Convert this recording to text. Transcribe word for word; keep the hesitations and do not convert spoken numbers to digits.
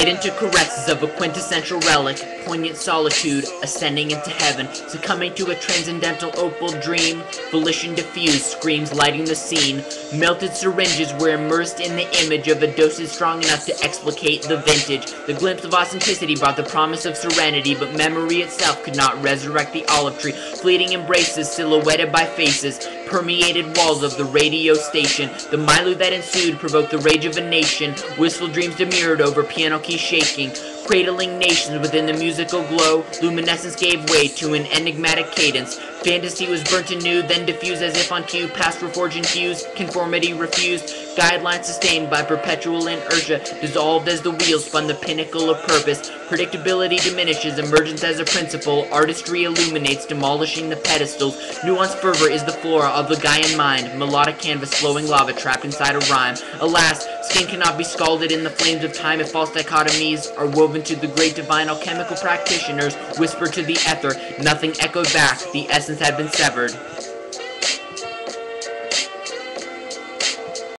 Laid into caresses of a quintessential relic, poignant solitude, ascending into heaven, succumbing to a transcendental opal dream, volition diffused, screams lighting the scene, melted syringes were immersed in the image of a dosage strong enough to explicate the vintage. The glimpse of authenticity brought the promise of serenity, but memory itself could not resurrect the olive tree, fleeting embraces silhouetted by faces, permeated walls of the radio station. The milieu that ensued provoked the rage of a nation, wistful dreams demurred over piano keys shaking, cradling nations within the musical glow. Luminescence gave way to an enigmatic cadence. Fantasy was burnt anew, then diffused as if on cue. Past reforging hues, conformity refused. Guidelines sustained by perpetual inertia, dissolved as the wheel spun the pinnacle of purpose. Predictability diminishes, emergence as a principle. Artistry illuminates, demolishing the pedestals. Nuanced fervor is the flora of the Gaian mind. Melodic canvas, flowing lava trapped inside a rhyme. Alas, skin cannot be scalded in the flames of time if false dichotomies are woven to the great divine alchemical practitioners whispered to the ether. Nothing echoed back. The essence had been severed.